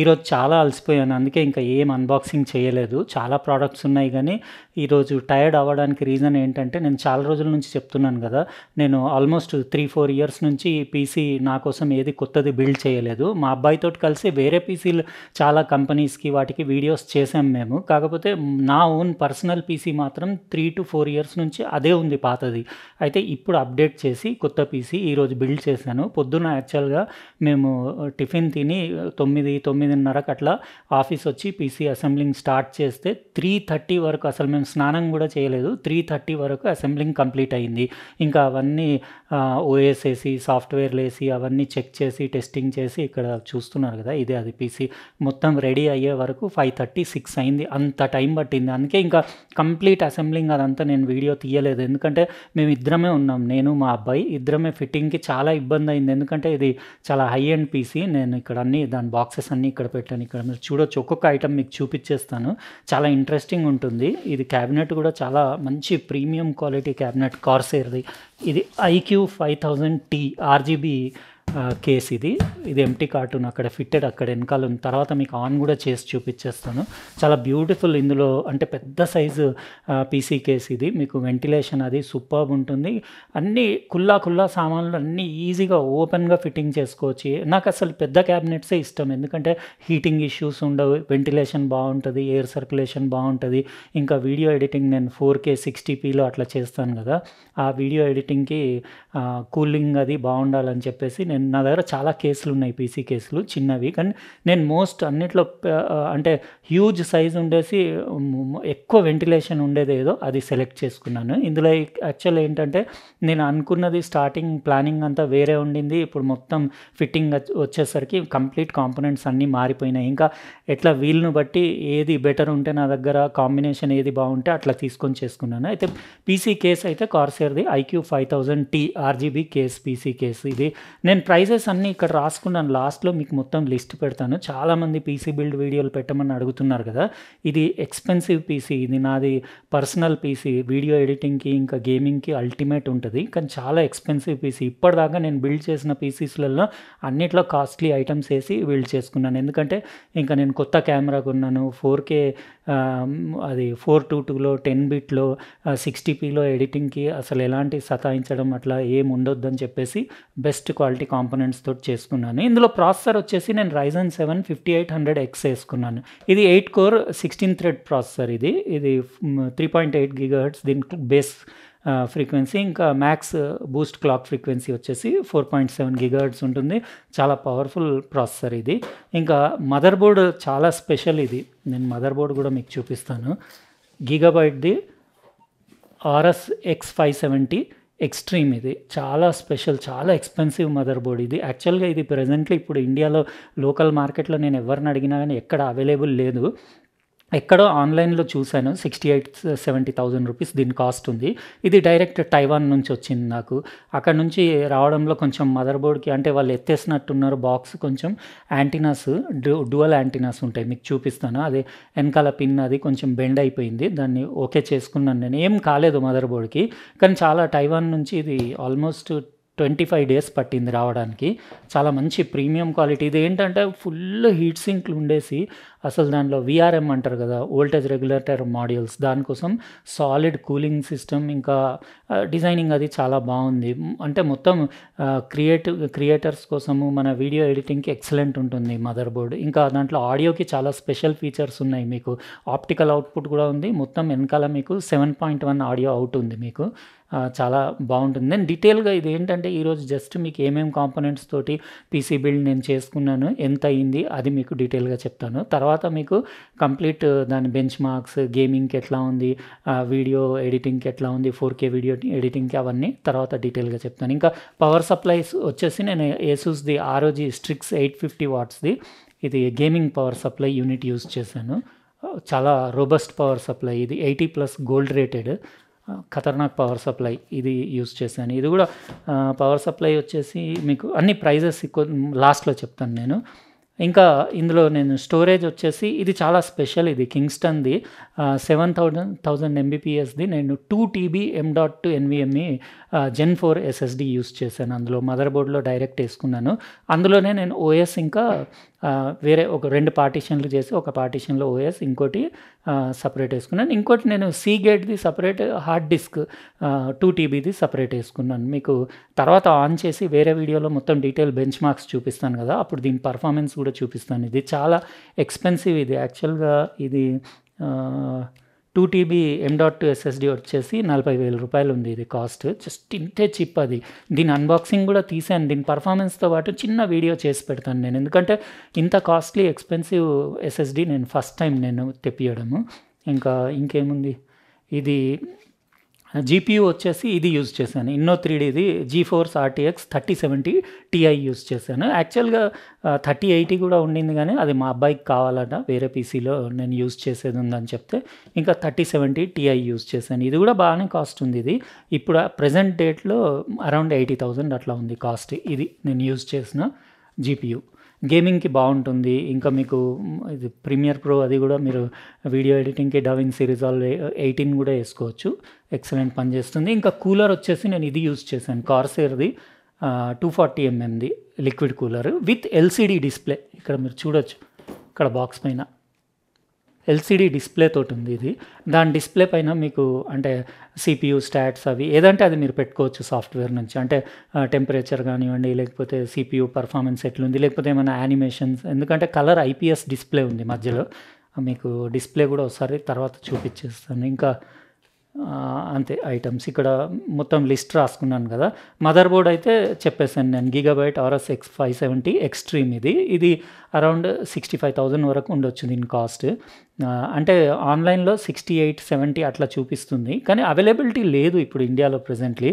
ఈరోజు చాలా అలసిపోయాను, అందుకే ఇంకా ఏం అన్బాక్సింగ్ చేయలేదు. చాలా ప్రోడక్ట్స్ ఉన్నాయి కానీ ఈరోజు టైర్డ్ అవ్వడానికి రీజన్ ఏంటంటే, నేను చాలా రోజుల నుంచి చెప్తున్నాను కదా, నేను ఆల్మోస్ట్ 3-4 ఇయర్స్ నుంచి పీసీ నా కోసం ఏది కొత్తది బిల్డ్ చేయలేదు. మా అబ్బాయితో కలిసి వేరే పీసీలు చాలా కంపెనీస్కి వాటికి వీడియోస్ చేసాం మేము. కాకపోతే నా ఓన్ పర్సనల్ పీసీ మాత్రం 3-4 ఇయర్స్ నుంచి అదే ఉంది, పాతది. అయితే ఇప్పుడు అప్డేట్ చేసి కొత్త పీసీ ఈరోజు బిల్డ్ చేశాను. పొద్దున యాక్చువల్గా మేము టిఫిన్ తిని 9-9:30కు అట్లా ఆఫీస్ వచ్చి పీసీ అసెంబ్లింగ్ స్టార్ట్ చేస్తే 3:30 వరకు, అసలు మేము స్నానం కూడా చేయలేదు, 3:30 వరకు అసెంబ్లింగ్ కంప్లీట్ అయింది. ఇంకా అవన్నీ ఓఎస్ వేసి సాఫ్ట్వేర్లు వేసి అవన్నీ చెక్ చేసి టెస్టింగ్ చేసి, ఇక్కడ చూస్తున్నారు కదా ఇదే అది పీసీ, మొత్తం రెడీ అయ్యే వరకు 5:36 అయింది. అంత టైం పట్టింది. అందుకే ఇంకా కంప్లీట్ అసెంబ్లింగ్ అదంతా నేను వీడియో తీయలేదు, ఎందుకంటే మేము ఇద్దరమే ఉన్నాం, నేను మా అబ్బాయి ఇద్దరమే. ఫిట్టింగ్కి చాలా ఇబ్బంది అయింది, ఎందుకంటే ఇది చాలా హై ఎండ్ పీసీ. నేను ఇక్కడ అన్ని దాని బాక్సెస్ అన్నీ ఇక్కడ పెట్టాను. ఇక్కడ మీరు చూడొచ్చు, ఒక్కొక్క ఐటమ్ మీకు చూపించేస్తాను, చాలా ఇంట్రెస్టింగ్ ఉంటుంది. ఇది క్యాబినెట్ కూడా చాలా మంచి ప్రీమియం క్వాలిటీ క్యాబినెట్, కార్సెర్ది. ఇది IQ 5000T RGB కేస్. ఇది ఎంటీ కార్టూన్ అక్కడ ఫిట్టెడ్, అక్కడ వెనకాల ఉంది. తర్వాత మీకు ఆన్ కూడా చేసి చూపించేస్తాను. చాలా బ్యూటిఫుల్. ఇందులో అంటే పెద్ద సైజు పీసీ కేస్ ఇది. మీకు వెంటిలేషన్ అది సూపర్బ్ ఉంటుంది. అన్నీ కుల్లా సామాన్లు అన్నీ ఈజీగా ఓపెన్గా ఫిట్టింగ్ చేసుకోవచ్చు. నాకు అసలు పెద్ద క్యాబినెట్సే ఇష్టం, ఎందుకంటే హీటింగ్ ఇష్యూస్ ఉండవు, వెంటిలేషన్ బాగుంటుంది, ఎయిర్ సర్క్యులేషన్ బాగుంటుంది. ఇంకా వీడియో ఎడిటింగ్ నేను 4K 60pలో అట్లా చేస్తాను కదా, ఆ వీడియో ఎడిటింగ్కి కూలింగ్ అది బాగుండాలని చెప్పేసి నేను, నా దగ్గర చాలా కేసులు ఉన్నాయి పీసీ కేసులు చిన్నవి, కానీ నేను మోస్ట్ అన్నిట్లో అంటే హ్యూజ్ సైజ్ ఉండేసి ఎక్కువ వెంటిలేషన్ ఉండేది ఏదో అది సెలెక్ట్ చేసుకున్నాను. ఇందులో యాక్చువల్ ఏంటంటే నేను అనుకున్నది స్టార్టింగ్ ప్లానింగ్ అంతా వేరే ఉండింది, ఇప్పుడు మొత్తం ఫిట్టింగ్ వచ్చేసరికి కంప్లీట్ కాంపోనెంట్స్ అన్నీ మారిపోయినాయి. ఇంకా ఎట్లా వీల్ను బట్టి ఏది బెటర్ ఉంటే నా దగ్గర కాంబినేషన్ ఏది బాగుంటే అట్లా తీసుకొని చేసుకున్నాను. అయితే పీసీ కేస్ అయితే కార్సెర్ది IQ 5000T RGB case PC case. ఇది నేను ప్రైజెస్ అన్నీ ఇక్కడ రాసుకున్నాను, లాస్ట్లో మీకు మొత్తం లిస్ట్ పెడతాను. చాలామంది పీసీ బిల్డ్ వీడియోలు పెట్టమని అడుగుతున్నారు కదా. ఇది ఎక్స్పెన్సివ్ పీసీ, ఇది నాది పర్సనల్ పీసీ, వీడియో ఎడిటింగ్కి ఇంకా గేమింగ్కి అల్టిమేట్ ఉంటుంది, కానీ చాలా ఎక్స్పెన్సివ్ పీసీ. ఇప్పటిదాకా నేను బిల్డ్ చేసిన పీసీస్లలో అన్నిట్లో కాస్ట్లీ ఐటమ్స్ వేసి బిల్డ్ చేసుకున్నాను, ఎందుకంటే ఇంకా నేను కొత్త కెమెరా కొన్నాను, 4K అది 422లో 10 బిట్లో 60pలో ఎడిటింగ్కి అసలు ఎలాంటి సతాయించడం అట్లా ఏం ఉండొద్దని చెప్పేసి బెస్ట్ క్వాలిటీ కాంపోనెంట్స్ తోటి చేసుకున్నాను. ఇందులో ప్రాసెసర్ వచ్చేసి నేను Ryzen 7 5800X వేసుకున్నాను. ఇది 8-core 16-thread ప్రాసెసర్. ఇది 3.8 GHz దీనికి బేస్ ఫ్రీక్వెన్సీ, ఇంకా మ్యాక్స్ బూస్ట్ క్లాక్ ఫ్రీక్వెన్సీ వచ్చేసి 4.7 GHz ఉంటుంది. చాలా పవర్ఫుల్ ప్రాసెసర్ ఇది. ఇంకా మదర్ బోర్డ్ చాలా స్పెషల్ ఇది, నేను మదర్ బోర్డ్ కూడా మీకు చూపిస్తాను. గిగాబైట్ది RSX570 ఎక్స్ట్రీమ్. ఇది చాలా స్పెషల్, చాలా ఎక్స్పెన్సివ్ మదర్ బోర్డ్ ఇది. యాక్చువల్గా ఇది ప్రెజెంట్లీ ఇప్పుడు ఇండియాలో లోకల్ మార్కెట్లో నేను ఎవరిని అడిగినా కానీ ఎక్కడ అవైలబుల్ లేదు. ఎక్కడో ఆన్లైన్లో చూశాను, 68-70,000 రూపీస్ దీని కాస్ట్ ఉంది. ఇది డైరెక్ట్ టైవాన్ నుంచి వచ్చింది నాకు. అక్కడ నుంచి రావడంలో కొంచెం మదర్ బోర్డ్కి అంటే వాళ్ళు ఎత్తేసినట్టున్నారు బాక్స్. కొంచెం యాంటీనాస్ డ్యువల్ యాంటీనాస్ ఉంటాయి, మీకు చూపిస్తాను. అది వెనకాల పిన్ అది కొంచెం బెండ్ అయిపోయింది, దాన్ని ఓకే చేసుకున్నాను నేను. ఏం కాలేదు మదర్ బోర్డ్కి, కానీ చాలా టైవాన్ నుంచి ఇది ఆల్మోస్ట్ 25 days పట్టింది రావడానికి. చాలా మంచి ప్రీమియం క్వాలిటీ. ఇది ఏంటంటే ఫుల్ హీట్ సింక్లు ఉండేసి, అసలు దానిలో VRM అంటారు కదా, వోల్టేజ్ రెగ్యులేటర్ మాడ్యూల్స్, దానికోసం సాలిడ్ కూలింగ్ సిస్టమ్, ఇంకా డిజైనింగ్ అది చాలా బాగుంది. అంటే మొత్తం క్రియేటర్స్ కోసము మన వీడియో ఎడిటింగ్కి ఎక్సలెంట్ ఉంటుంది మదర్ బోర్డ్. ఇంకా దాంట్లో ఆడియోకి చాలా స్పెషల్ ఫీచర్స్ ఉన్నాయి, మీకు ఆప్టికల్ అవుట్పుట్ కూడా ఉంది. మొత్తం వెనకాల మీకు 7.1 ఆడియో అవుట్ ఉంది, మీకు చాలా బాగుంటుంది. నేను డీటెయిల్గా ఇది ఏంటంటే ఈరోజు జస్ట్ మీకు ఏమేమి కాంపోనెంట్స్ తోటి పీసీ బిల్డ్ నేను చేసుకున్నాను, ఎంత అయింది అది మీకు డీటెయిల్గా చెప్తాను. తర్వాత మీకు కంప్లీట్ దాని బెంచ్ మార్క్స్, గేమింగ్కి ఎట్లా ఉంది, వీడియో ఎడిటింగ్కి ఎట్లా ఉంది, 4K వీడియో ఎడిటింగ్కి, అవన్నీ తర్వాత డీటెయిల్గా చెప్తాను. ఇంకా పవర్ సప్లైస్ వచ్చేసి నేను ASUSది ROG Strix 850 wattsది. ఇది gaming power supply unit use చేశాను. చాలా రోబస్ట్ పవర్ సప్లై ఇది, 80+ గోల్డ్ రేటెడ్ ఖతర్నాక్ పవర్ సప్లై ఇది యూజ్ చేశాను. ఇది కూడా పవర్ సప్లై వచ్చేసి మీకు అన్ని ప్రైజెస్ లాస్ట్లో చెప్తాను నేను. ఇంకా ఇందులో నేను స్టోరేజ్ వచ్చేసి ఇది చాలా స్పెషల్, ఇది కింగ్స్టన్ది 7000 MBPSది. నేను 2 TB M.2 NVMe Gen 4 SSD use చేశాను. అందులో మదర్ బోర్డ్లో డైరెక్ట్ వేసుకున్నాను. అందులోనే నేను OS ఇంకా వేరే ఒక రెండు పార్టిషన్లు చేసి ఒక పార్టిషన్లో ఓఎస్ ఇంకోటి సపరేట్ వేసుకున్నాను. ఇంకోటి నేను సీ గేట్ది సపరేట్ హార్డ్ డిస్క్ 2 TBది సపరేట్ వేసుకున్నాను. మీకు తర్వాత ఆన్ చేసి వేరే వీడియోలో మొత్తం డీటెయిల్ బెంచ్ మార్క్స్ చూపిస్తాను కదా, అప్పుడు దీని పర్ఫార్మెన్స్ కూడా చూపిస్తాను. ఇది చాలా ఎక్స్పెన్సివ్, ఇది యాక్చువల్గా ఇది 2 TB M.2 SSD వచ్చేసి 40,000 రూపాయలు ఉంది ఇది కాస్ట్. జస్ట్ ఇంతే చిప్ అది. దీని అన్బాక్సింగ్ కూడా తీసాను, దీని పర్ఫార్మెన్స్తో పాటు చిన్న వీడియో చేసి పెడతాను నేను, ఎందుకంటే ఇంత కాస్ట్లీ ఎక్స్పెన్సివ్ SSD నేను ఫస్ట్ టైం నేను తెప్పియడము. ఇంకా ఇంకేముంది, ఇది GPU వచ్చేసి ఇది యూజ్ చేశాను, ఇన్నో 3Dది GeForce RTX 3070 Ti యూజ్ చేశాను. యాక్చువల్గా 3080 కూడా ఉండింది, కానీ అది మా అబ్బాయికి కావాలట, వేరే పీసీలో నేను యూజ్ చేసేది ఉందని చెప్తే ఇంకా 3070 Ti యూజ్ చేశాను. ఇది కూడా బాగానే కాస్ట్ ఉంది, ఇది ఇప్పుడు ప్రజెంట్ డేట్లో అరౌండ్ 80,000 అట్లా ఉంది కాస్ట్. ఇది నేను యూజ్ చేసిన GPU గేమింగ్కి బాగుంటుంది. ఇంకా మీకు ఇది ప్రీమియర్ ప్రో అది కూడా మీరు వీడియో ఎడిటింగ్కి Da Vinci Resolve 18 కూడా వేసుకోవచ్చు, ఎక్సలెంట్ పని చేస్తుంది. ఇంకా కూలర్ వచ్చేసి నేను ఇది యూజ్ చేశాను, Corsairది 240mmది liquid cooler with LCD display. ఇక్కడ మీరు చూడొచ్చు, ఇక్కడ బాక్స్ పైన LCD డిస్ప్లే తోటి ఉంది ఇది. దాని డిస్ప్లే పైన మీకు అంటే CPU స్టాట్స్ అవి ఏదంటే అది మీరు పెట్టుకోవచ్చు సాఫ్ట్వేర్ నుంచి, అంటే టెంపరేచర్ కానివ్వండి, లేకపోతే CPU పర్ఫార్మెన్స్ ఎట్లుంది, లేకపోతే ఏమైనా యానిమేషన్స్. ఎందుకంటే కలర్ IPS డిస్ప్లే ఉంది మధ్యలో, మీకు డిస్ప్లే కూడా ఒకసారి తర్వాత చూపించేస్తాను. ఇంకా అంతే ఐటమ్స్. ఇక్కడ మొత్తం లిస్ట్ రాసుకున్నాను కదా. మదర్ బోర్డ్ అయితే చెప్పేసాను నేను, Gigabyte RSX570 Xtreme ఇది. ఇది అరౌండ్ 65,000 వరకు ఉండొచ్చు దీని కాస్ట్. అంటే ఆన్లైన్లో 68,70 అట్లా చూపిస్తుంది, కానీ అవైలబిలిటీ లేదు ఇప్పుడు ఇండియాలో ప్రెజెంట్లీ.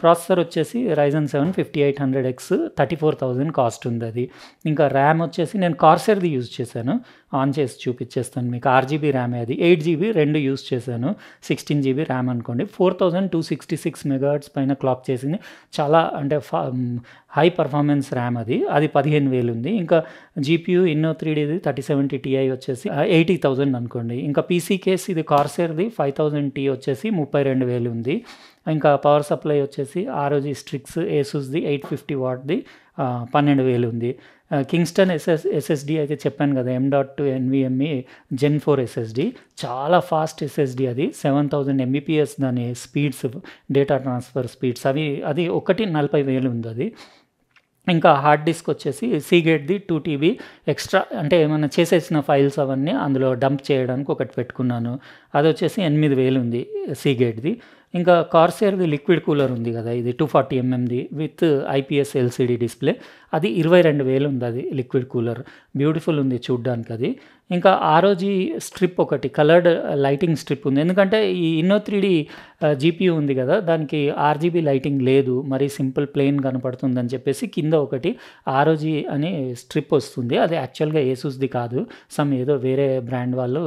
ప్రాసెసర్ వచ్చేసి Ryzen 7 5800X 34,000 కాస్ట్ ఉంది అది. ఇంకా ర్యామ్ వచ్చేసి నేను Corsairది యూజ్ చేశాను, ఆన్ చేసి చూపించేస్తాను మీకు. 6GB ర్యామే అది, 8GB రెండు యూజ్ చేశాను, 16GB ర్యామ్ అనుకోండి. 4266 MHz పైన క్లాక్ చేసింది, చాలా అంటే హై పర్ఫార్మెన్స్ ర్యామ్ అది. అది 15,000 ఉంది. ఇంకా GPU ఇన్నో 3Dది 3070 Ti వచ్చేసి 80,000 అనుకోండి. ఇంకా PC కేస్ ఇది Corsairది 5000T వచ్చేసి 32,000 ఉంది. ఇంకా పవర్ సప్లై వచ్చేసి ROG Strix ASUSది 850 Wది 12,000 ఉంది. Kingston SSD అయితే చెప్పాను కదా, M.2 NVMe Gen 4 SSD, చాలా ఫాస్ట్ SSD అది. 7000 Mbps దాని స్పీడ్స్, డేటా ట్రాన్స్ఫర్ స్పీడ్స్ అవి. అది ఒకటి 40,000 ఉంది అది. ఇంకా హార్డ్ డిస్క్ వచ్చేసి సీగేట్ది 2 TB ఎక్స్ట్రా, అంటే ఏమైనా చేసేసిన ఫైల్స్ అవన్నీ అందులో డంప్ చేయడానికి ఒకటి పెట్టుకున్నాను, అది వచ్చేసి 8,000 ఉంది సీగేట్ది. ఇంకా Corsairది లిక్విడ్ కూలర్ ఉంది కదా, ఇది 240mmది విత్ IPS LCD డిస్ప్లే, అది 22,000 ఉంది అది లిక్విడ్ కూలర్. బ్యూటిఫుల్ ఉంది చూడ్డానికి అది. ఇంకా ROG స్ట్రిప్ ఒకటి, కలర్డ్ లైటింగ్ స్ట్రిప్ ఉంది, ఎందుకంటే ఈ ఇన్నో 3D GPU ఉంది కదా, దానికి RGB లైటింగ్ లేదు, మరి సింపుల్ ప్లెయిన్ కనపడుతుందని చెప్పేసి కింద ఒకటి ROG అనే స్ట్రిప్ వస్తుంది. అది యాక్చువల్గా ASUSది కాదు, ఏదో వేరే బ్రాండ్ వాళ్ళు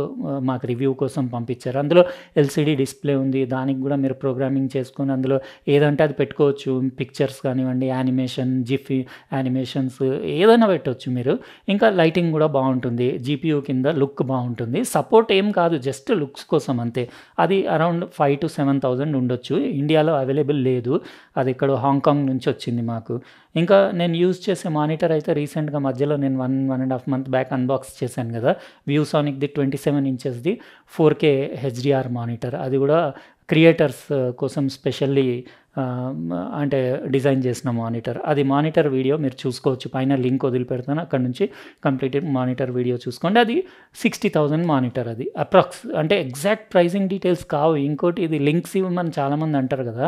మాకు రివ్యూ కోసం పంపించారు. అందులో LCD డిస్ప్లే ఉంది, దానికి కూడా మీరు ప్రోగ్రామింగ్ చేసుకొని అందులో ఏదంటే అది పెట్టుకోవచ్చు, పిక్చర్స్ కానివ్వండి, యానిమేషన్, జిఫ్ యానిమేషన్స్ ఏదైనా పెట్టవచ్చు మీరు. ఇంకా లైటింగ్ కూడా బాగుంటుంది, GPU కింద లుక్ బాగుంటుంది. సపోర్ట్ ఏం కాదు, జస్ట్ లుక్స్ కోసం అంతే. అది అరౌండ్ 5,000 to 7,000 ఉండొచ్చు, ఇండియాలో అవైలబుల్ లేదు, అది ఇక్కడ హాంకాంగ్ నుంచి వచ్చింది మాకు. ఇంకా నేను యూజ్ చేసే మానిటర్ అయితే రీసెంట్గా మధ్యలో నేను 1.5 month బ్యాక్ అన్బాక్స్ చేశాను కదా, ViewSonicది 27 inchesది 4K HDR మానిటర్. అది కూడా క్రియేటర్స్ కోసం స్పెషల్లీ అంటే డిజైన్ చేసిన మానిటర్. అది మానిటర్ వీడియో మీరు చూసుకోవచ్చు, పైన లింక్ వదిలిపెడతాను, అక్కడ నుంచి కంప్లీట్ మానిటర్ వీడియో చూసుకోండి. అది 60,000 మానిటర్ అది అప్రాక్స్, అంటే ఎగ్జాక్ట్ ప్రైసింగ్ డీటెయిల్స్ కావు. ఇంకోటి ఇది లింక్స్ ఇవ్వమని చాలామంది అంటారు కదా,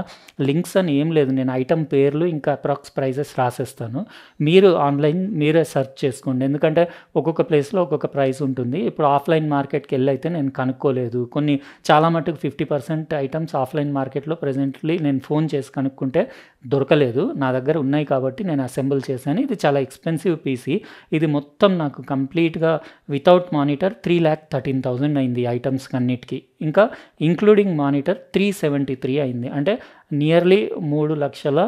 లింక్స్ అని ఏం లేదు, నేను ఐటమ్ పేర్లు ఇంకా అప్రాక్స్ ప్రైజెస్ రాసేస్తాను, మీరు ఆన్లైన్ మీరే సెర్చ్ చేసుకోండి, ఎందుకంటే ఒక్కొక్క ప్లేస్లో ఒక్కొక్క ప్రైస్ ఉంటుంది. ఇప్పుడు ఆఫ్లైన్ మార్కెట్కి వెళ్ళైతే నేను కనుక్కోలేదు, కొన్ని చాలా మటుకు 50% ఐటమ్స్ ఆఫ్లైన్ మార్కెట్లో ప్రెజెంట్లీ నేను ఫోన్ చేసి కనుక్కుంటే దొరకలేదు, నా దగ్గర ఉన్నాయి కాబట్టి నేను అసెంబుల్ చేశాను. ఇది చాలా ఎక్స్పెన్సివ్ PC, ఇది మొత్తం నాకు కంప్లీట్గా వితౌట్ మానిటర్ 3,13,000 అయింది ఐటమ్స్ అన్నిటికీ. ఇంకా ఇంక్లూడింగ్ మానిటర్ 3,73 అయింది, అంటే నియర్లీ 3,00,000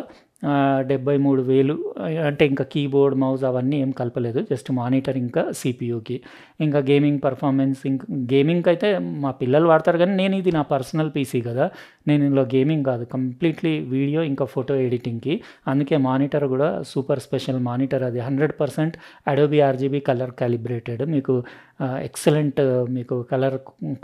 73,000 అంటే ఇంకా కీబోర్డ్ మౌస్ అవన్నీ ఏం కలపలేదు జస్ట్ మానిటర్ ఇంకా సిపియూకి ఇంకా గేమింగ్ పర్ఫార్మెన్స్ ఇంకా గేమింగ్కి అయితే మా పిల్లలు వాడతారు కానీ నేను ఇది నా పర్సనల్ పీసీ కదా నేను ఇందులో గేమింగ్ కాదు కంప్లీట్లీ వీడియో ఇంకా ఫోటో ఎడిటింగ్కి అందుకే మానిటర్ కూడా సూపర్ స్పెషల్ మానిటర్ అది 100% అడోబీ ఆర్జీబీ కలర్ క్యాలిబ్రేటెడ్ మీకు ఎక్సలెంట్ మీకు కలర్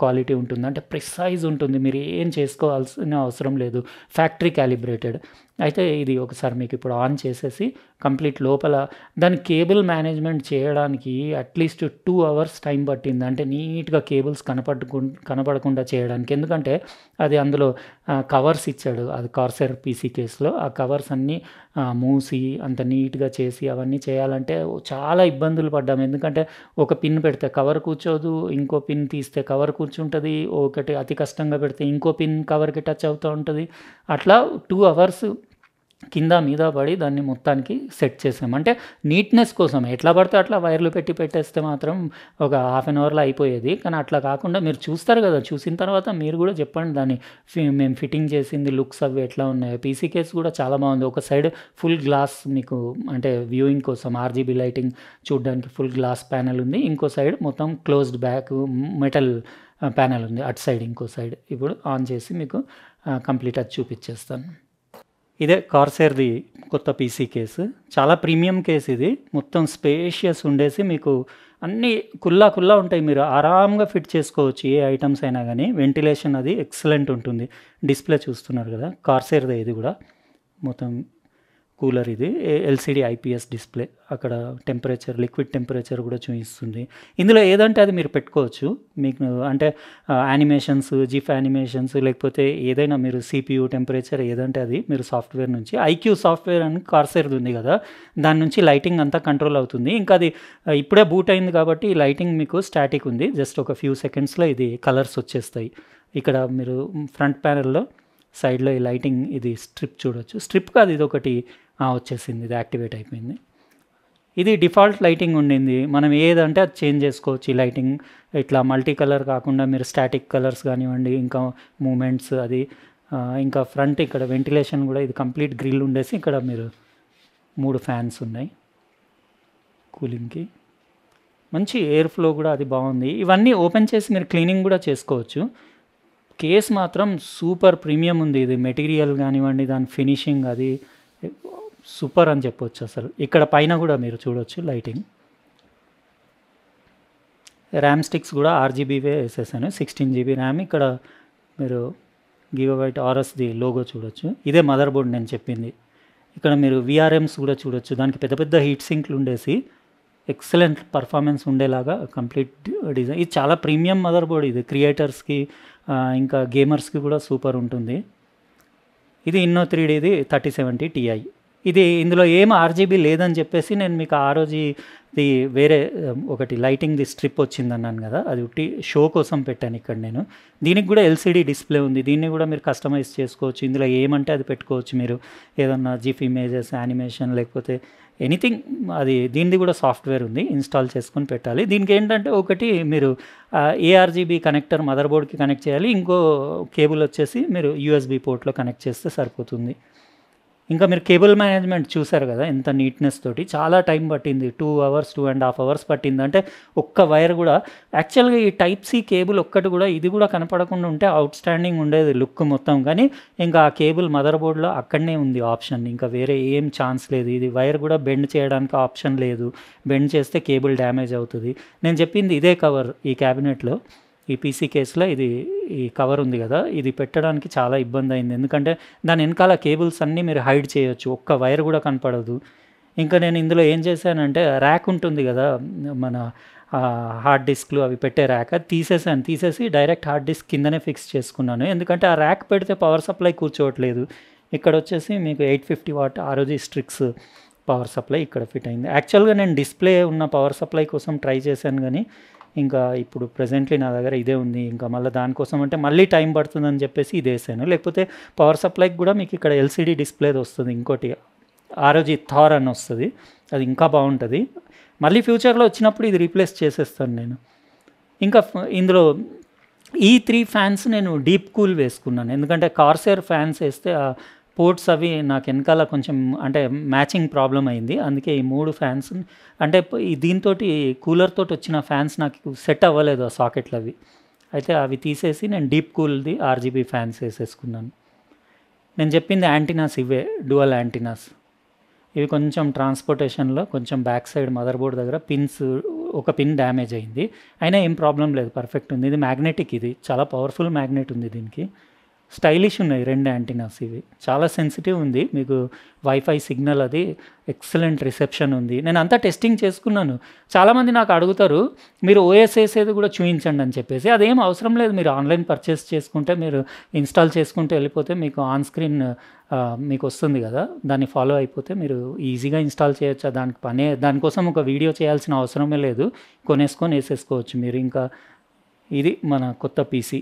క్వాలిటీ ఉంటుంది అంటే ప్రిసైజ్ ఉంటుంది మీరు ఏం చేసుకోవాల్సిన అవసరం లేదు ఫ్యాక్టరీ క్యాలిబ్రేటెడ్ అయితే ఇది ఒకసారి మీకు ఇప్పుడు ఆన్ చేసేసి కంప్లీట్ లోపల దాని కేబుల్ మేనేజ్మెంట్ చేయడానికి అట్లీస్ట్ 2 hours టైం పట్టింది అంటే నీట్గా కేబుల్స్ కనపడకుండా చేయడానికి ఎందుకంటే అది అందులో కవర్స్ ఇచ్చాడు అది కార్సెర్ పీసీ కేసులో ఆ కవర్స్ అన్నీ మూసి అంత నీట్గా చేసి అవన్నీ చేయాలంటే చాలా ఇబ్బందులు పడ్డాము ఎందుకంటే ఒక పిన్ పెడితే కవర్ కూర్చోదు ఇంకో పిన్ తీస్తే కవర్ కూర్చుంటుంది ఒకటి అతి కష్టంగా పెడితే ఇంకో పిన్ కవర్కి టచ్ అవుతూ ఉంటుంది అట్లా 2 hours కింద మీద పడి దాన్ని మొత్తానికి సెట్ చేసాం అంటే నీట్నెస్ కోసం ఎట్లా పడితే అట్లా వైర్లు పెట్టేస్తే మాత్రం ఒక 1/2 hourలో అయిపోయేది కానీ అట్లా కాకుండా మీరు చూస్తారు కదా చూసిన తర్వాత మీరు కూడా చెప్పండి దాన్ని మేము ఫిట్టింగ్ చేసింది లుక్స్ అవి ఎట్లా ఉన్నాయో పీసీ కేస్ కూడా చాలా బాగుంది ఒక సైడ్ ఫుల్ గ్లాస్ మీకు అంటే వ్యూయింగ్ కోసం ఆర్జీబీ లైటింగ్ చూడడానికి ఫుల్ గ్లాస్ ప్యానెల్ ఉంది ఇంకో సైడ్ మొత్తం క్లోజ్డ్ బ్యాక్ మెటల్ ప్యానెల్ ఉంది అటు సైడ్ ఇంకో సైడ్ ఇప్పుడు ఆన్ చేసి మీకు కంప్లీట్ అది చూపించేస్తాను ఇదే కార్సెర్ది కొత్త పీసీ కేసు చాలా ప్రీమియం కేసు ఇది మొత్తం స్పేషియస్ ఉండేసి మీకు అన్నీ కుల్లా ఉంటాయి మీరు ఆరామ్గా ఫిట్ చేసుకోవచ్చు ఏ ఐటమ్స్ అయినా కానీ వెంటిలేషన్ అది ఎక్సలెంట్ ఉంటుంది డిస్ప్లే చూస్తున్నారు కదా కార్సెర్దే ఇది కూడా మొత్తం కూలర్ ఇది ఎల్సిడి ఐపీఎస్ డిస్ప్లే అక్కడ టెంపరేచర్ లిక్విడ్ టెంపరేచర్ కూడా చూపిస్తుంది ఇందులో ఏదంటే అది మీరు పెట్టుకోవచ్చు మీకు అంటే యానిమేషన్స్ జిఫ్ యానిమేషన్స్ లేకపోతే ఏదైనా మీరు సిపియూ టెంపరేచర్ ఏదంటే అది మీరు సాఫ్ట్వేర్ నుంచి ఐక్యూ సాఫ్ట్వేర్ అని కార్సెర్ ఉంది కదా దాని నుంచి లైటింగ్ అంతా కంట్రోల్ అవుతుంది ఇంకా అది ఇప్పుడే బూట్ అయింది కాబట్టి లైటింగ్ మీకు స్టాటిక్ ఉంది జస్ట్ ఒక ఫ్యూ సెకండ్స్లో ఇది కలర్స్ వచ్చేస్తాయి ఇక్కడ మీరు ఫ్రంట్ ప్యానెల్లో సైడ్లో ఈ లైటింగ్ ఇది స్ట్రిప్ చూడవచ్చు స్ట్రిప్ కాదు ఇది ఒకటి వచ్చేసింది ఇది యాక్టివేట్ అయిపోయింది ఇది డిఫాల్ట్ లైటింగ్ ఉండింది మనం ఏదంటే అది చేంజ్ చేసుకోవచ్చు ఈ లైటింగ్ ఇట్లా మల్టీ కలర్ కాకుండా మీరు స్టాటిక్ కలర్స్ కానివ్వండి ఇంకా మూమెంట్స్ అది ఇంకా ఫ్రంట్ ఇక్కడ వెంటిలేషన్ కూడా ఇది కంప్లీట్ గ్రిల్ ఉండేసి ఇక్కడ మీరు 3 fans ఉన్నాయి కూలింగ్కి మంచి ఎయిర్ ఫ్లో కూడా అది బాగుంది ఇవన్నీ ఓపెన్ చేసి మీరు క్లీనింగ్ కూడా చేసుకోవచ్చు కేస్ మాత్రం సూపర్ ప్రీమియం ఉంది ఇది మెటీరియల్ కానివ్వండి దాని ఫినిషింగ్ అది సూపర్ అని చెప్పొచ్చు అసలు ఇక్కడ పైన కూడా మీరు చూడవచ్చు లైటింగ్ ర్యామ్ స్టిక్స్ కూడా 6 GBవే వేసేసాను 16 GB ర్యామ్ ఇక్కడ మీరు గిగాబైట్ ఆర్ఎస్ది లోగో చూడొచ్చు ఇదే మదర్ బోర్డ్ నేను చెప్పింది ఇక్కడ మీరు విఆర్ఎమ్స్ కూడా చూడొచ్చు దానికి పెద్ద పెద్ద హీట్ సింక్లు ఉండేసి ఎక్సలెంట్ పర్ఫార్మెన్స్ ఉండేలాగా కంప్లీట్ డిజైన్ ఇది చాలా ప్రీమియం మదర్ బోర్డ్ ఇది క్రియేటర్స్కి ఇంకా గేమర్స్కి కూడా సూపర్ ఉంటుంది ఇది ఇన్నో 3Dది 3070 Ti ఇది ఇందులో ఏం ఆర్జీబీ లేదని చెప్పేసి నేను మీకు ROGది వేరే ఒకటి లైటింగ్ది స్ట్రిప్ వచ్చిందన్నాను కదా అది ఉట్టి షో కోసం పెట్టాను ఇక్కడ నేను దీనికి కూడా ఎల్సిడి డిస్ప్లే ఉంది దీన్ని కూడా మీరు కస్టమైజ్ చేసుకోవచ్చు ఇందులో ఏమంటే అది పెట్టుకోవచ్చు మీరు ఏదన్నా జిఫ్ ఇమేజెస్ యానిమేషన్ లేకపోతే ఎనీథింగ్ అది దీనిది కూడా సాఫ్ట్వేర్ ఉంది ఇన్స్టాల్ చేసుకొని పెట్టాలి దీనికి ఏంటంటే ఒకటి మీరు ARGB కనెక్టర్ మదర్ బోర్డ్కి కనెక్ట్ చేయాలి ఇంకో కేబుల్ వచ్చేసి మీరు USB పోర్ట్లో కనెక్ట్ చేస్తే సరిపోతుంది ఇంకా మీరు కేబుల్ మేనేజ్మెంట్ చూసారు కదా ఎంత నీట్నెస్ తోటి చాలా టైం పట్టింది 2 hours 2.5 hours పట్టింది అంటే ఒక్క వైర్ కూడా యాక్చువల్గా ఈ టైప్ C కేబుల్ ఒక్కటి కూడా ఇది కూడా కనపడకుండా ఉంటే అవుట్ స్టాండింగ్ ఉండేది లుక్ మొత్తం కానీ ఇంకా ఆ కేబుల్ మదర్ బోర్డ్లో అక్కడనే ఉంది ఆప్షన్ ఇంకా వేరే ఏం ఛాన్స్ లేదు ఇది వైర్ కూడా బెండ్ చేయడానికి ఆప్షన్ లేదు బెండ్ చేస్తే కేబుల్ డ్యామేజ్ అవుతుంది నేను చెప్పింది ఇదే కవర్ ఈ క్యాబినెట్లో ఈ పీసీ కేసులో ఇది ఈ కవర్ ఉంది కదా ఇది పెట్టడానికి చాలా ఇబ్బంది అయింది ఎందుకంటే దాని వెనకాల కేబుల్స్ అన్నీ మీరు హైడ్ చేయొచ్చు ఒక్క వైర్ కూడా కనపడదు ఇంకా నేను ఇందులో ఏం చేశానంటే ర్యాక్ ఉంటుంది కదా మన హార్డ్ డిస్క్లు అవి పెట్టే ర్యాక్ అది తీసేసి డైరెక్ట్ హార్డ్ డిస్క్ కిందనే ఫిక్స్ చేసుకున్నాను ఎందుకంటే ఆ ర్యాక్ పెడితే పవర్ సప్లై కూర్చోవట్లేదు ఇక్కడ వచ్చేసి మీకు 850W ROG strix power supply ఇక్కడ ఫిట్ అయింది యాక్చువల్గా నేను డిస్ప్లే ఉన్న పవర్ సప్లై కోసం ట్రై చేశాను కానీ ఇంకా ఇప్పుడు ప్రజెంట్లీ నా దగ్గర ఇదే ఉంది ఇంకా మళ్ళీ దానికోసం అంటే మళ్ళీ టైం పడుతుందని చెప్పేసి ఇది వేసాను లేకపోతే పవర్ సప్లైకి కూడా మీకు ఇక్కడ ఎల్సిడి డిస్ప్లేది వస్తుంది ఇంకోటి ROG థార్ అని వస్తుంది అది ఇంకా బాగుంటుంది మళ్ళీ ఫ్యూచర్లో వచ్చినప్పుడు ఇది రీప్లేస్ చేసేస్తాను నేను ఇంకా ఇందులో ఈ 3 fans నేను డీప్ కూల్ వేసుకున్నాను ఎందుకంటే కార్సెర్ ఫ్యాన్స్ వేస్తే పోర్ట్స్ అవి నాకు వెనకాల కొంచెం అంటే మ్యాచింగ్ ప్రాబ్లం అయింది. అందుకే ఈ మూడు ఫ్యాన్స్ అంటే దీంతో కూలర్ తోటి వచ్చిన ఫ్యాన్స్ నాకు సెట్ అవ్వలేదు ఆ సాకెట్లు అవి. అయితే అవి తీసేసి నేను డీప్ కూల్ది ఆర్జీబీ ఫ్యాన్స్ వేసేసుకున్నాను. నేను చెప్పింది యాంటీనాస్ ఇవే, డ్యువల్ యాంటీనాస్. ఇవి కొంచెం ట్రాన్స్పోర్టేషన్లో కొంచెం బ్యాక్ సైడ్ మదర్ బోర్డ్ దగ్గర పిన్స్ ఒక పిన్ డ్యామేజ్ అయింది, అయినా ఏం ప్రాబ్లం లేదు, పర్ఫెక్ట్ ఉంది. ఇది మ్యాగ్నెటిక్, ఇది చాలా పవర్ఫుల్ మ్యాగ్నెట్ ఉంది దీనికి. స్టైలిష్ ఉన్నాయి రెండు యాంటీనాస్ ఇవి, చాలా సెన్సిటివ్ ఉంది, మీకు వైఫై సిగ్నల్ అది ఎక్సలెంట్ రిసెప్షన్ ఉంది. నేను అంతా టెస్టింగ్ చేసుకున్నాను. చాలామంది నాకు అడుగుతారు మీరు ఓఎస్ వేసేది కూడా చూపించండి అని చెప్పేసి, అదేం అవసరం లేదు, మీరు ఆన్లైన్ పర్చేస్ చేసుకుంటే మీరు ఇన్స్టాల్ చేసుకుంటే వెళ్ళిపోతే మీకు ఆన్ స్క్రీన్ మీకు వస్తుంది కదా, దాన్ని ఫాలో అయిపోతే మీరు ఈజీగా ఇన్స్టాల్ చేయొచ్చు. దానికి పనే, దానికోసం ఒక వీడియో చేయాల్సిన అవసరమే లేదు, కొనేసుకొని వేసేసుకోవచ్చు మీరు. ఇంకా ఇది మన కొత్త పీసీ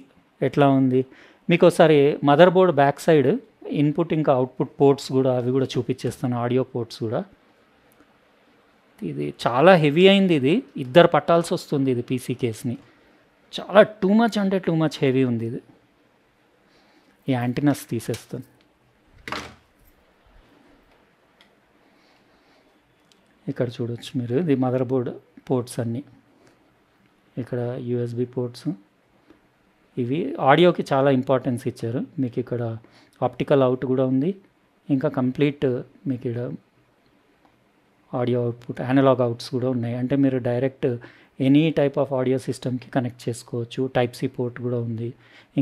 ఎట్లా ఉంది మీకు ఒకసారి mother board back side input ఇంకా అవుట్పుట్ పోర్ట్స్ కూడా అవి కూడా చూపించేస్తాను, ఆడియో పోర్ట్స్ కూడా. ఇది చాలా హెవీ అయింది, ఇది ఇద్దరు పట్టాల్సి వస్తుంది ఇది పీసీ కేస్ని, చాలా టూ మచ్ అంటే టూ మచ్ హెవీ ఉంది ఇది. ఈ యాంటీనాస్ తీసేస్తాను. ఇక్కడ చూడవచ్చు మీరు ఇది మదర్ బోర్డ్ పోర్ట్స్ అన్నీ, ఇక్కడ యూఎస్బి పోర్ట్స్. ఇవి ఆడియోకి చాలా ఇంపార్టెన్స్ ఇచ్చారు మీకు. ఇక్కడ ఆప్టికల్ అవుట్ కూడా ఉంది, ఇంకా కంప్లీట్ మీకు ఇక్కడ ఆడియో అవుట్పుట్ అనలాగ్ అవుట్స్ కూడా ఉన్నాయి. అంటే మీరు direct any type of audio సిస్టమ్కి కనెక్ట్ చేసుకోవచ్చు. టైప్ సి పోర్ట్ కూడా ఉంది.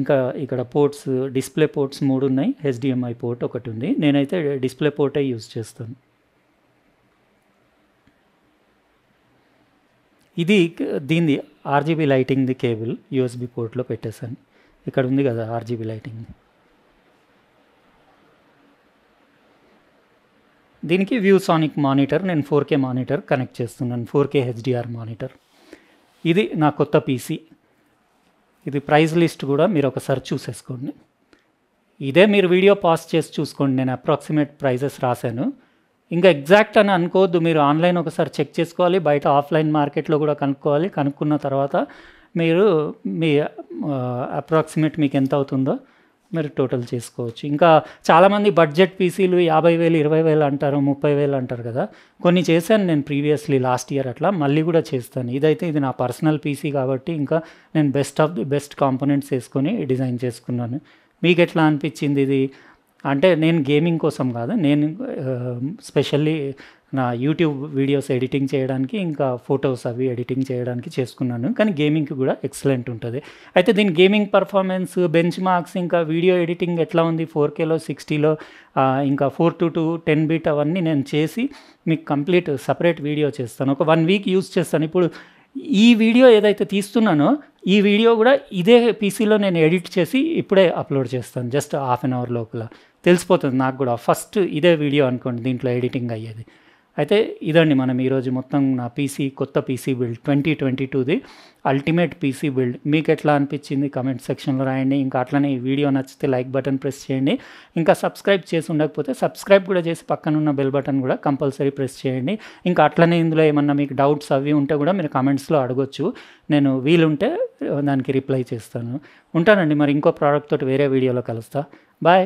ఇంకా ఇక్కడ పోర్ట్స్, డిస్ప్లే పోర్ట్స్ మూడు ఉన్నాయి, హెచ్డిఎంఐ పోర్ట్ ఒకటి ఉంది. నేనైతే డిస్ప్లే పోర్టే యూజ్ చేస్తాను. ఇది దీన్ని ఆర్జీబీ లైటింగ్ది కేబుల్ యూఎస్బీ పోర్ట్లో పెట్టేశాను. ఇక్కడ ఉంది కదా ఆర్జీబీ లైటింగ్. దీనికి ViewSonic మానిటర్, నేను 4K మానిటర్ కనెక్ట్ చేస్తున్నాను, 4K HDR మానిటర్. ఇది నా కొత్త పీసీ. ఇది ప్రైస్ లిస్ట్ కూడా మీరు ఒకసారి చూసేసుకోండి. ఇదే మీరు వీడియో పాస్ చేసి చూసుకోండి, నేను అప్రాక్సిమేట్ ప్రైజెస్ రాశాను. ఇంకా ఎగ్జాక్ట్ అని అనుకోవద్దు, మీరు ఆన్లైన్ ఒకసారి చెక్ చేసుకోవాలి, బయట ఆఫ్లైన్ మార్కెట్లో కూడా కనుక్కోవాలి. కనుక్కున్న తర్వాత మీరు మీ అప్రాక్సిమేట్ మీకు ఎంత అవుతుందో మీరు టోటల్ చేసుకోవచ్చు. ఇంకా చాలామంది బడ్జెట్ పీసీలు 50,000 20,000 అంటారు, 30,000 అంటారు కదా. కొన్ని చేశాను నేను ప్రీవియస్లీ లాస్ట్ ఇయర్ అట్లా, మళ్ళీ కూడా చేస్తాను. ఇదైతే ఇది నా పర్సనల్ పీసీ కాబట్టి ఇంకా నేను best of the best components వేసుకొని డిజైన్ చేసుకున్నాను. మీకు ఎట్లా అనిపించింది ఇది అంటే, నేను గేమింగ్ కోసం కాదు, నేను స్పెషల్లీ నా యూట్యూబ్ వీడియోస్ ఎడిటింగ్ చేయడానికి ఇంకా ఫొటోస్ అవి ఎడిటింగ్ చేయడానికి చేసుకున్నాను, కానీ గేమింగ్కి కూడా ఎక్సలెంట్ ఉంటుంది. అయితే దీని గేమింగ్ పర్ఫార్మెన్స్, బెంచ్ మార్క్స్, ఇంకా వీడియో ఎడిటింగ్ ఎట్లా ఉంది 4Kలో 60లో ఇంకా 4:2 to 10 bit అవన్నీ నేను చేసి మీకు కంప్లీట్ సపరేట్ వీడియో చేస్తాను. ఒక 1 week యూజ్ చేస్తాను. ఇప్పుడు ఈ వీడియో ఏదైతే తీస్తున్నానో ఈ వీడియో కూడా ఇదే పీసీలో నేను ఎడిట్ చేసి ఇప్పుడే అప్లోడ్ చేస్తాను, జస్ట్ ½ hour లోపల తెలిసిపోతుంది నాకు కూడా. ఫస్ట్ ఇదే వీడియో అనుకోండి దీంట్లో ఎడిటింగ్ అయ్యేది. అయితే ఇదండి మనం ఈరోజు మొత్తం నా పీసీ, కొత్త పీసీ బిల్డ్, 2022ది అల్టిమేట్ పీసీ బిల్డ్. మీకు ఎట్లా అనిపించింది కమెంట్ సెక్షన్లో రాయండి. ఇంకా అట్లనే ఈ వీడియో నచ్చితే లైక్ బటన్ ప్రెస్ చేయండి. ఇంకా సబ్స్క్రైబ్ చేసి ఉండకపోతే సబ్స్క్రైబ్ కూడా చేసి పక్కనున్న బెల్ బటన్ కూడా కంపల్సరీ ప్రెస్ చేయండి. ఇంకా అట్లనే ఇందులో ఏమన్నా మీకు డౌట్స్ అవి ఉంటే కూడా మీరు కమెంట్స్లో అడగొచ్చు, నేను వీలుంటే దానికి రిప్లై చేస్తాను. ఉంటానండి మరి ఇంకో ప్రోడక్ట్ తోటి వేరే వీడియోలో కలుస్తా. బాయ్.